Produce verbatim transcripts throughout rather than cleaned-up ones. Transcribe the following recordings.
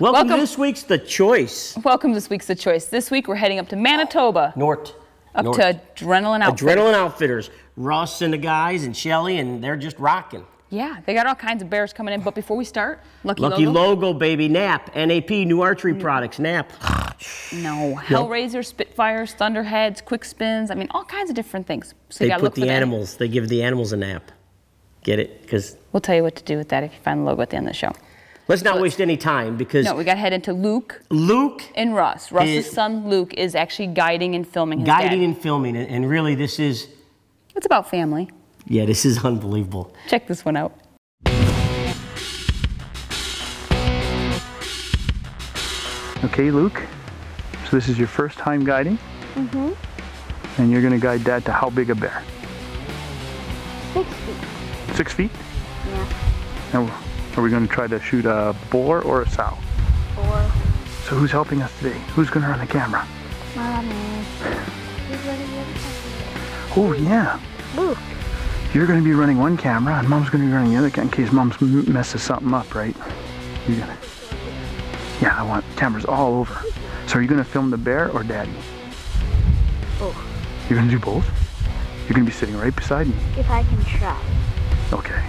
Welcome, welcome to this week's The Choice. Welcome to this week's The Choice. This week we're heading up to Manitoba. North. Up North. to Adrenaline Outfitters. Adrenaline Outfitters. Ross and the guys and Shelly, and they're just rocking. Yeah, they got all kinds of bears coming in. But before we start, Lucky, Lucky Logo. Lucky Logo, baby. N A P. N A P, new archery mm. products. N A P. No. Hellraiser, Spitfires, Thunderheads, Quick Spins. I mean, all kinds of different things. So you they put look the for animals. They give the animals a nap. Get it? Because we'll tell you what to do with that if you find the logo at the end of the show. Let's not so waste any time because... No, we got to head into Luke. Luke. And Russ. Russ's is, son, Luke, is actually guiding and filming his Guiding dad. and filming. And really, this is... It's about family. Yeah, this is unbelievable. Check this one out. Okay, Luke. So this is your first time guiding? Mm-hmm. And you're going to guide Dad to how big a bear? Six feet. Six feet? Yeah. Now, are we going to try to shoot a boar or a sow? Boar. So who's helping us today? Who's going to run the camera? Mommy. Who's running the other camera? Oh, yeah. Luke. You're going to be running one camera, and Mom's going to be running the other camera in case Mom messes something up, right? You're gonna... Yeah, I want cameras all over. So are you going to film the bear or Daddy? Both. You're going to do both? You're going to be sitting right beside me? If I can try. Okay.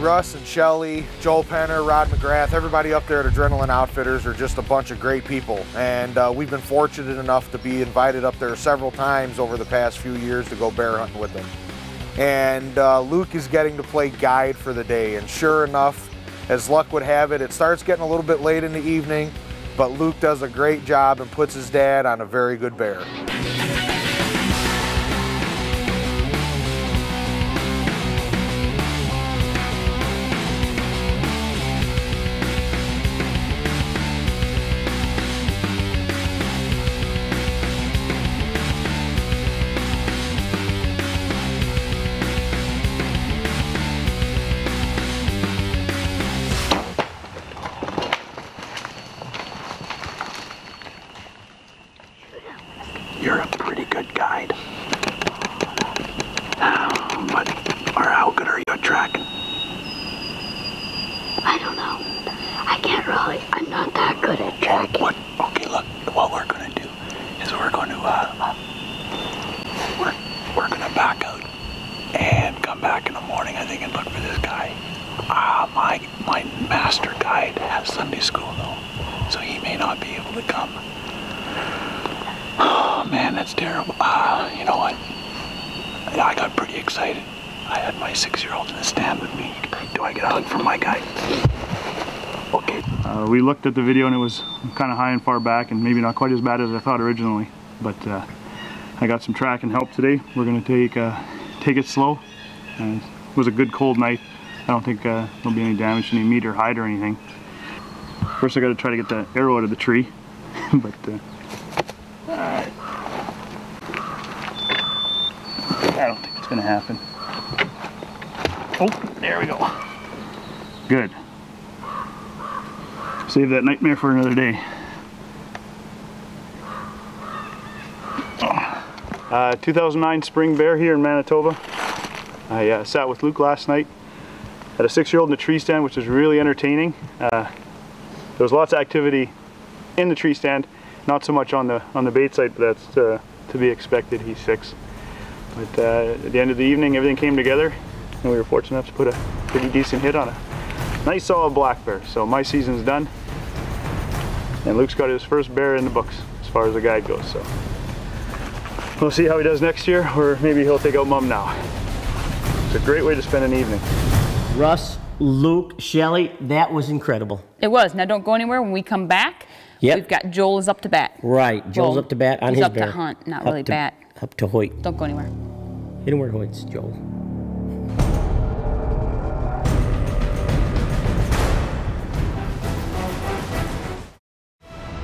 Russ and Shelly, Joel Penner, Rod McGrath, everybody up there at Adrenaline Outfitters are just a bunch of great people. And uh, we've been fortunate enough to be invited up there several times over the past few years to go bear hunting with them. And uh, Luke is getting to play guide for the day. And sure enough, as luck would have it, it starts getting a little bit late in the evening, but Luke does a great job and puts his dad on a very good bear. You're a pretty good guide. Um, but, or how good are you at tracking? I don't know. I can't really, I'm not that good at tracking. What, okay, look, what we're gonna do is we're gonna, uh, we're, we're gonna back out and come back in the morning, I think, and look for this guy. Ah, uh, my, my master guide has Sunday school though, so he may not be able to come. Oh man, that's terrible. Uh, you know what? I, I got pretty excited. I had my six-year-old in the stand with me. Do I get a hug from my guy? Okay. Uh, we looked at the video and it was kind of high and far back and maybe not quite as bad as I thought originally. But uh, I got some track and help today. We're going to take uh, take it slow. Uh, it was a good cold night. I don't think uh, there'll be any damage to any meat or hide or anything. First I got to try to get the arrow out of the tree. but. Uh, I don't think it's going to happen. Oh, there we go. Good. Save that nightmare for another day. Uh, two thousand nine spring bear here in Manitoba. I uh, sat with Luke last night. Had a six-year-old in the tree stand, which was really entertaining. Uh, there was lots of activity in the tree stand, not so much on the on the bait site, but that's uh, to be expected. He's six. But uh, at the end of the evening, everything came together, and we were fortunate enough to put a pretty decent hit on a nice solid black bear. So my season's done, and Luke's got his first bear in the books as far as the guide goes. So we'll see how he does next year, or maybe he'll take out Mum now. It's a great way to spend an evening. Russ, Luke, Shelly, that was incredible. It was. Now don't go anywhere. When we come back, yep. We've got Joel is up to bat. Right, Joel's well, up to bat on his bear. He's up to hunt, not up really bat. Up to Hoyt. Don't go anywhere. You don't wear Hoyts, Joel.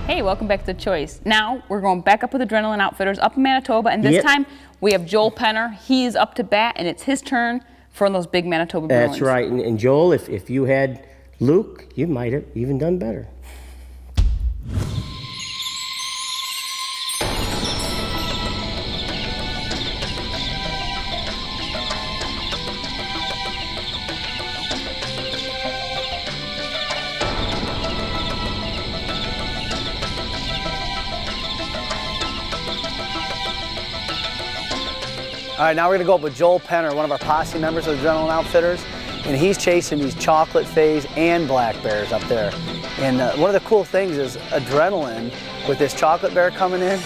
Hey, welcome back to The Choice. Now we're going back up with Adrenaline Outfitters up in Manitoba, and this yep. time we have Joel Penner. He's up to bat, and it's his turn for one of those big Manitoba Bruins. That's right. And, and Joel, if, if you had Luke, you might have even done better. All right, now we're gonna go up with Joel Penner, one of our posse members of the Adrenaline Outfitters, and he's chasing these chocolate fays and black bears up there. And uh, one of the cool things is Adrenaline, with this chocolate bear coming in,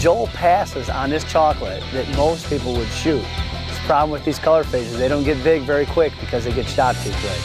Joel passes on this chocolate that most people would shoot. It's the problem with these color fays, they don't get big very quick because they get shot too quick.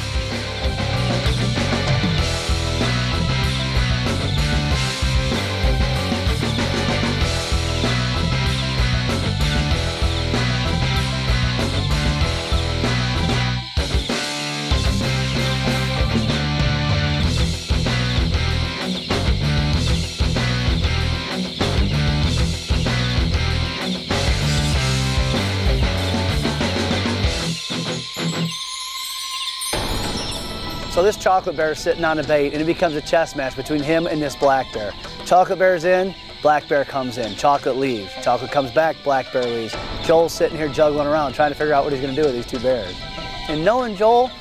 So this chocolate bear is sitting on the bait, and it becomes a chess match between him and this black bear. Chocolate bear's in, black bear comes in, chocolate leaves. Chocolate comes back, black bear leaves. Joel's sitting here juggling around, trying to figure out what he's gonna do with these two bears. And knowing Joel,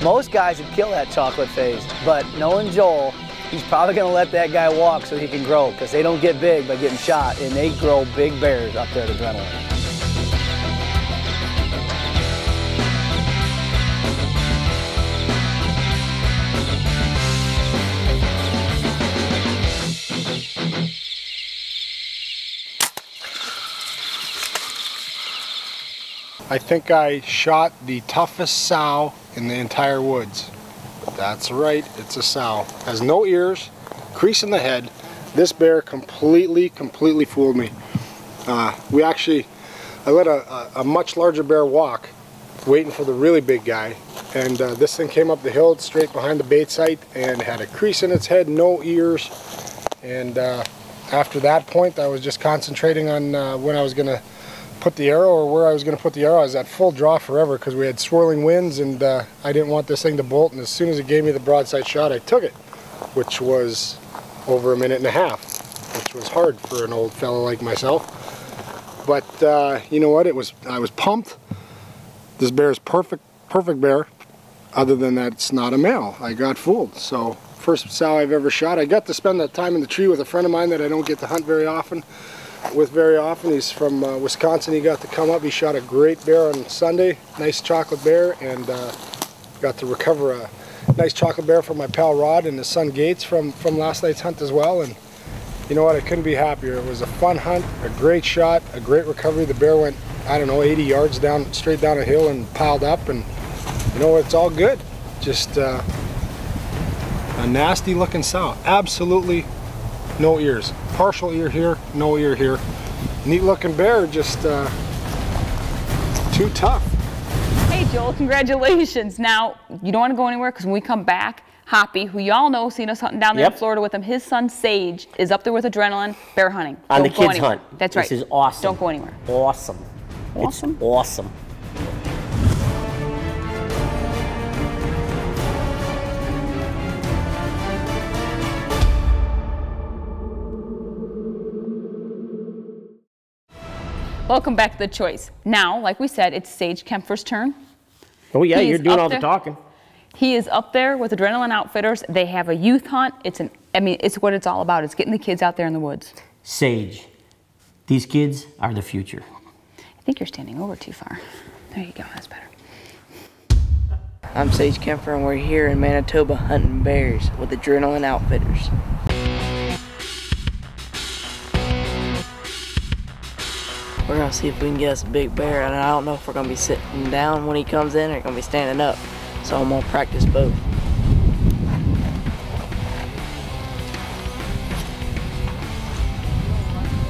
most guys would kill that chocolate phase, but knowing Joel, he's probably gonna let that guy walk so he can grow, because they don't get big by getting shot, and they grow big bears up there at Adrenaline. I think I shot the toughest sow in the entire woods. That's right, it's a sow. Has no ears, crease in the head. This bear completely, completely fooled me. Uh, we actually, I let a, a, a much larger bear walk, waiting for the really big guy. And uh, this thing came up the hill straight behind the bait site and had a crease in its head, no ears. And uh, after that point, I was just concentrating on uh, when I was gonna put the arrow, or where I was going to put the arrow. I was at full draw forever because we had swirling winds, and uh, I didn't want this thing to bolt, and as soon as it gave me the broadside shot, I took it, which was over a minute and a half, which was hard for an old fellow like myself. But uh, you know what, it was, I was pumped. This bear is perfect, perfect bear, other than that it's not a male. I got fooled. So first sow I've ever shot. I got to spend that time in the tree with a friend of mine that I don't get to hunt very often. with very often. He's from uh, Wisconsin. He got to come up. He shot a great bear on Sunday, nice chocolate bear, and uh, got to recover a nice chocolate bear from my pal Rod and his son Gates from, from last night's hunt as well. And you know what, I couldn't be happier. It was a fun hunt, a great shot, a great recovery. The bear went, I don't know, eighty yards down, straight down a hill and piled up, and you know what, it's all good. Just uh, a nasty looking sow, absolutely. No ears. Partial ear here, no ear here. Neat looking bear, just uh, too tough. Hey Joel, congratulations. Now, you don't want to go anywhere, because when we come back, Hoppy, who y'all know, seen us hunting down there yep. in Florida with him, his son Sage is up there with Adrenaline, bear hunting. On don't the kids anywhere. Hunt. That's right. This is awesome. Don't go anywhere. Awesome. Awesome? It's awesome. Welcome back to The Choice. Now, like we said, it's Sage Kempfer's turn. Oh yeah, you're doing all the talking. He is up there with Adrenaline Outfitters. They have a youth hunt. It's an, I mean, it's what it's all about. It's getting the kids out there in the woods. Sage, these kids are the future. I think you're standing over too far. There you go, that's better. I'm Sage Kempfer, and we're here in Manitoba hunting bears with Adrenaline Outfitters. We're gonna see if we can get us a big bear, and I don't know if we're gonna be sitting down when he comes in or gonna be standing up. So I'm gonna practice both.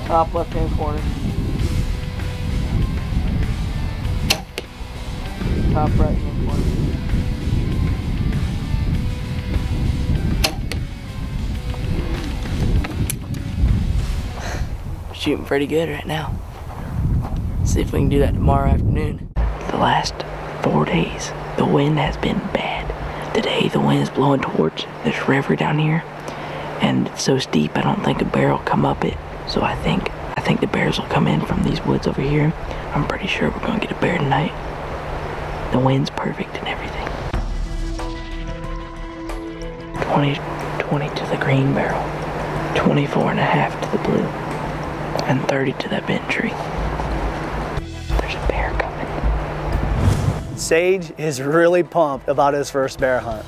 Top left hand corner. Top right hand corner. Shooting pretty good right now. See if we can do that tomorrow afternoon. The last four days, the wind has been bad. Today, the wind is blowing towards this river down here, and it's so steep, I don't think a bear will come up it. So I think, I think the bears will come in from these woods over here. I'm pretty sure we're gonna get a bear tonight. The wind's perfect and everything. twenty, twenty to the green barrel, twenty-four and a half to the blue, and thirty to that bent tree. Sage is really pumped about his first bear hunt.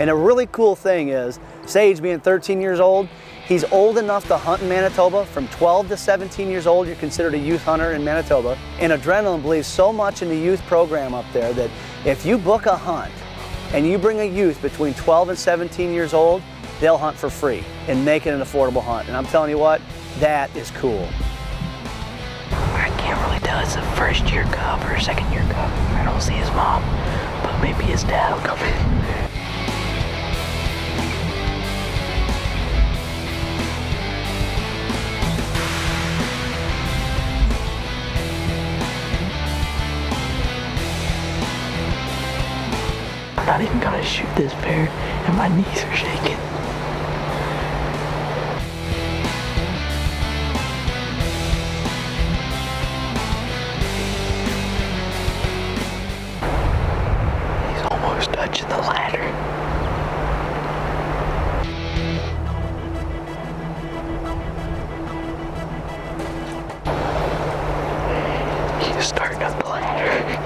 And a really cool thing is, Sage being thirteen years old, he's old enough to hunt in Manitoba. From twelve to seventeen years old, you're considered a youth hunter in Manitoba. And Adrenaline believes so much in the youth program up there that if you book a hunt and you bring a youth between twelve and seventeen years old, they'll hunt for free and make it an affordable hunt. And I'm telling you what, that is cool. I can't really tell it's a first year cub or a second year cub. I don't see his mom, but maybe his dad will come in. I'm not even gonna shoot this bear, and my knees are shaking. He's almost touching the ladder. He's starting up the ladder.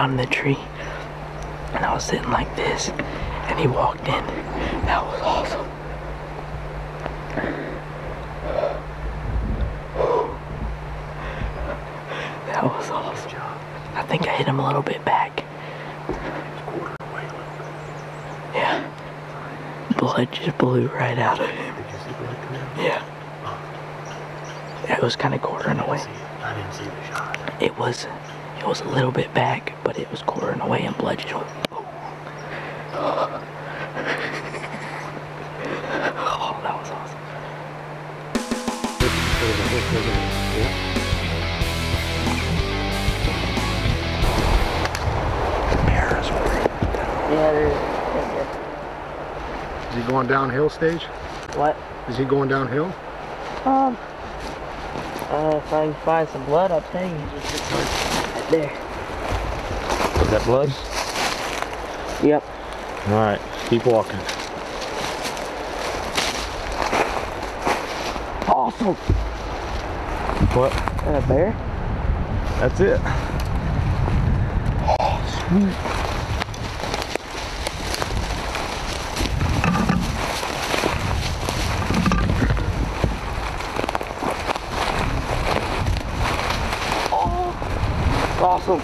In the tree, and I was sitting like this, and he walked in. That was awesome. That was awesome. I think I hit him a little bit back. Yeah, blood just blew right out of him. Yeah, it was kind of quartering away. I didn't see the shot. It was. It was a little bit back, but it was quartering away and blood just went, oh. Oh, that was awesome. The bear is breaking down. Yeah, it is. Is he going downhill, Sage? What? Is he going downhill? Um, uh, if I can find some blood, I'll tell you. There. Is that blood? Yep. Alright, keep walking. Awesome! What? That a bear? That's it. Oh, sweet. Oh! Awesome.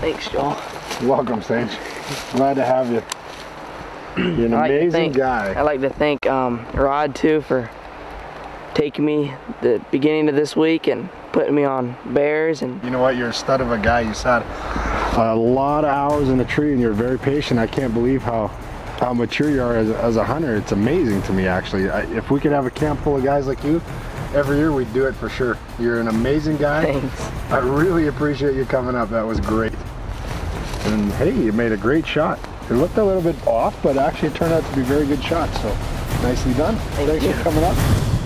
Thanks, Joel. Welcome, Sage. Glad to have you. You're an amazing thank, guy. I'd like to thank um, Rod, too, for taking me the beginning of this week and putting me on bears. And you know what? You're a stud of a guy. You sat a lot of hours in the tree, and you're very patient. I can't believe how, how mature you are as, as a hunter. It's amazing to me, actually. I, if we could have a camp full of guys like you, every year we do it for sure. You're an amazing guy. Thanks. I really appreciate you coming up. That was great. And hey, you made a great shot. It looked a little bit off, but actually it turned out to be a very good shot. So nicely done. Thank Thanks you. for coming up.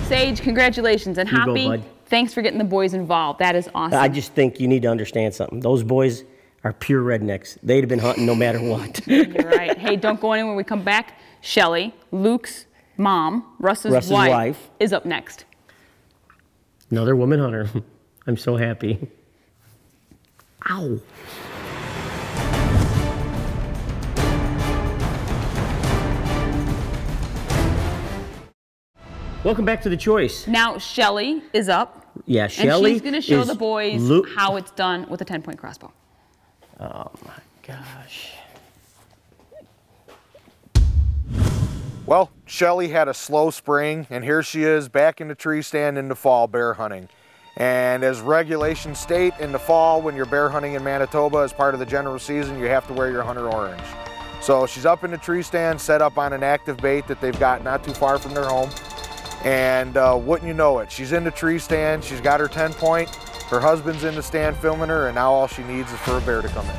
Sage, congratulations and happy. Thanks for getting the boys involved. That is awesome. I just think you need to understand something. Those boys are pure rednecks. They'd have been hunting no matter what. You're right. Hey, don't go anywhere. When we come back, Shelly, Luke's mom, Russ's, Russ's wife, wife, is up next. Another woman hunter. I'm so happy. Ow. Welcome back to The Choice. Now, Shelly is up. Yeah, Shelly. And she's going to show the boys how it's done with a ten-point crossbow. Oh, my gosh. Well, Shelly had a slow spring, and here she is back in the tree stand in the fall bear hunting. And as regulations state, in the fall, when you're bear hunting in Manitoba as part of the general season, you have to wear your hunter orange. So she's up in the tree stand, set up on an active bait that they've got not too far from their home. And uh, wouldn't you know it, she's in the tree stand, she's got her ten point, her husband's in the stand filming her, and now all she needs is for a bear to come in.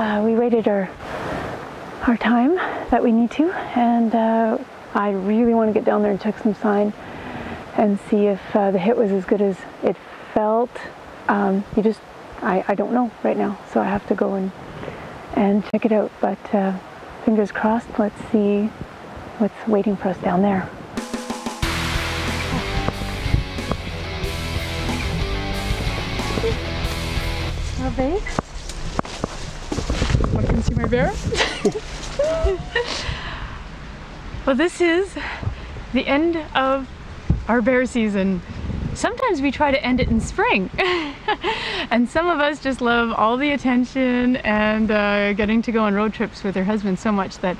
Uh, we rated our, our time that we need to, and uh, I really want to get down there and check some sign and see if uh, the hit was as good as it felt. Um, you just, I, I don't know right now, so I have to go and, and check it out, but uh, fingers crossed, let's see what's waiting for us down there. How big? Bear. Well, this is the end of our bear season. Sometimes we try to end it in spring and some of us just love all the attention and uh, getting to go on road trips with her husband so much that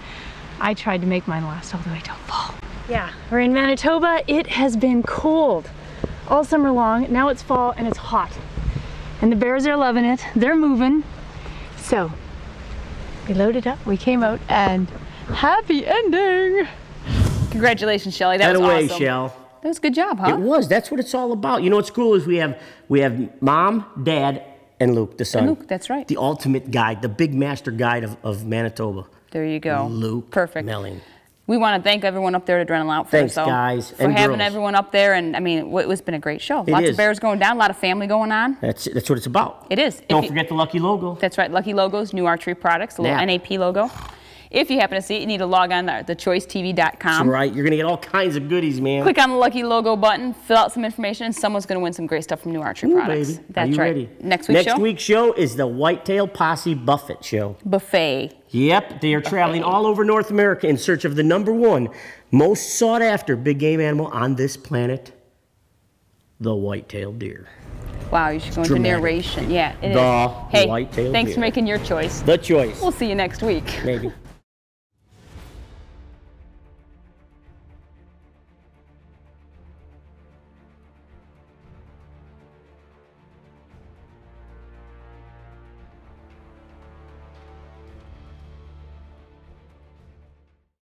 I tried to make mine last all the way till fall. Yeah, we're in Manitoba. It has been cold all summer long. Now it's fall and it's hot and the bears are loving it. They're moving. So we loaded up, we came out, and happy ending! Congratulations, Shelly. That was awesome. That away, Shell. That was a good job, huh? It was. That's what it's all about. You know what's cool is we have we have Mom, Dad, and Luke, the son. And Luke, that's right. The ultimate guide, the big master guide of, of Manitoba. There you go. Luke. Perfect. Melling. We want to thank everyone up there at Adrenaline Outfitters. Thanks, so, guys, for and having girls. Everyone up there, and I mean, it, it's been a great show. It Lots is. of bears going down, a lot of family going on. That's that's what it's about. It is. Don't if forget you, the Lucky Logo. That's right, Lucky Logos, new archery products, a little N A P logo. If you happen to see it, you need to log on to the choice t v dot com. That's right, you're gonna get all kinds of goodies, man. Click on the Lucky Logo button, fill out some information, and someone's gonna win some great stuff from new archery Ooh, products. Baby. That's Are you right. Ready? Next week's Next show. Next week's show is the Whitetail Posse Buffet Show. Buffet. Yep, they are traveling all over North America in search of the number one most sought after big game animal on this planet, the white-tailed deer. Wow, you should go into narration. Yeah, it the is. Hey, thanks deer. for making your choice. The choice. We'll see you next week. Maybe.